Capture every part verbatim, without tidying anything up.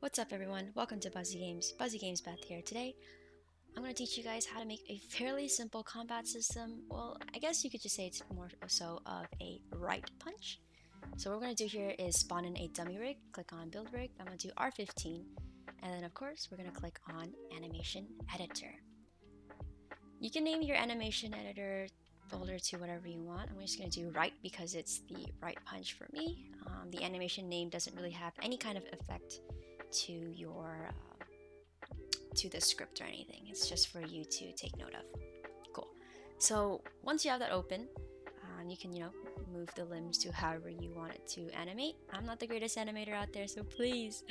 What's up everyone, welcome to Buzzy Games. Buzzy Games Beth here. Today I'm going to teach you guys how to make a fairly simple combat system. Well, I guess you could just say it's more so of a right punch. So what we're going to do here is spawn in a dummy rig, click on Build Rig, I'm going to do R fifteen, and then of course we're going to click on Animation Editor. You can name your animation editor folder to whatever you want. I'm just going to do right because it's the right punch for me. Um, the animation name doesn't really have any kind of effect to your uh, to the script or anything. It's just for you to take note of. Cool. So once you have that open, um, you can you know move the limbs to however you want it to animate. I'm not the greatest animator out there, so please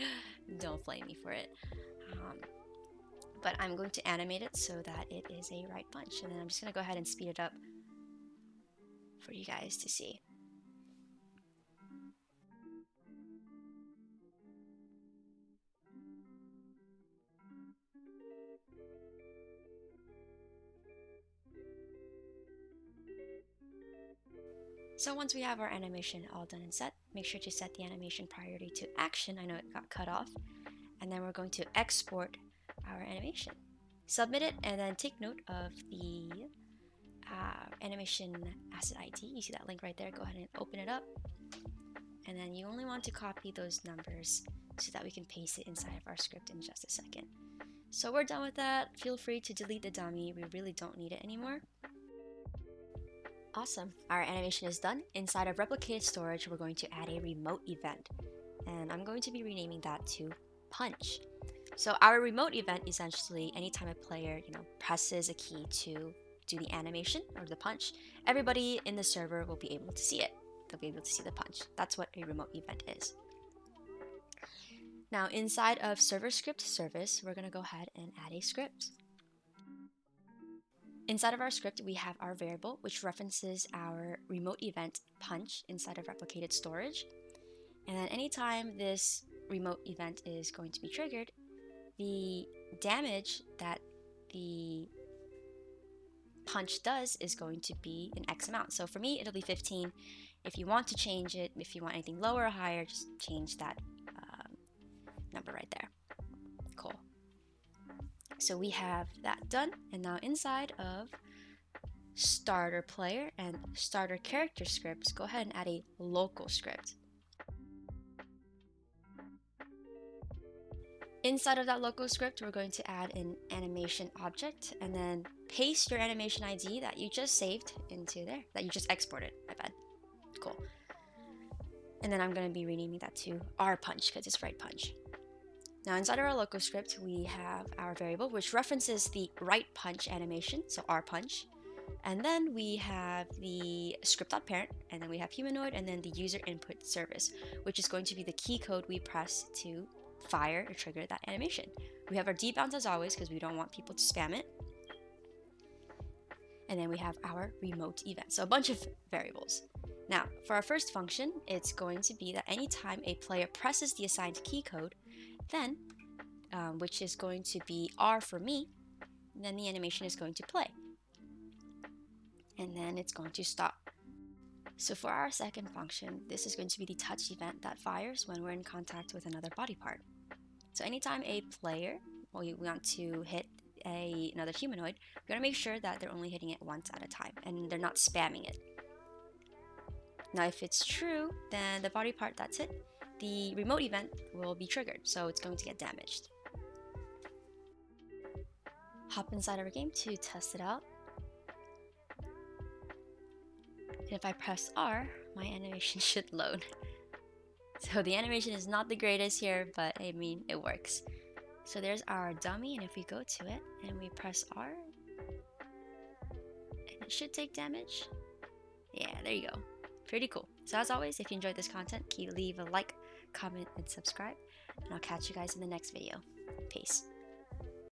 don't blame me for it. Um, but I'm going to animate it so that it is a right punch, and then I'm just going to go ahead and speed it up for you guys to see. So once we have our animation all done and set, make sure to set the animation priority to action. I know it got cut off. And then we're going to export our animation. Submit it, and then take note of the uh, animation asset I D. You see that link right there? Go ahead and open it up. And then you only want to copy those numbers so that we can paste it inside of our script in just a second. So we're done with that. Feel free to delete the dummy. We really don't need it anymore. Awesome. Our animation is done. Inside of replicated storage, we're going to add a remote event. And I'm going to be renaming that to punch. So our remote event essentially, anytime a player, you know, presses a key to do the animation or the punch, everybody in the server will be able to see it. They'll be able to see the punch. That's what a remote event is. Now inside of server script service, we're going to go ahead and add a script. Inside of our script, we have our variable, which references our remote event punch inside of replicated storage. And then anytime this remote event is going to be triggered, the damage that the punch does is going to be an X amount. So for me, it'll be fifteen. If you want to change it, if you want anything lower or higher, just change that um, number right there. Cool. So we have that done, and now inside of starter player and starter character scripts, go ahead and add a local script. Inside of that local script, we're going to add an animation object, and then paste your animation I D that you just saved into there, that you just exported, my bad. Cool. And then I'm going to be renaming that to R punch because it's right punch. Now inside of our local script, we have our variable, which references the right punch animation, so R punch. And then we have the script.parent, and then we have humanoid, and then the user input service, which is going to be the key code we press to fire or trigger that animation. We have our debounce as always, because we don't want people to spam it. And then we have our remote event, so a bunch of variables. Now, for our first function, it's going to be that anytime a player presses the assigned key code, then, um, which is going to be R for me, then the animation is going to play. And then it's going to stop. So for our second function, this is going to be the touch event that fires when we're in contact with another body part. So anytime a player, or you want to hit a, another humanoid, we're going to make sure that they're only hitting it once at a time, and they're not spamming it. Now if it's true, then the body part that's hit, the remote event will be triggered, so it's going to get damaged. Hop inside our game to test it out. And if I press R, my animation should load. So the animation is not the greatest here, but I mean, it works. So there's our dummy, and if we go to it and we press R, and it should take damage. Yeah, there you go. Pretty cool. So as always, if you enjoyed this content, keep leave a like, comment, and subscribe, and I'll catch you guys in the next video. Peace.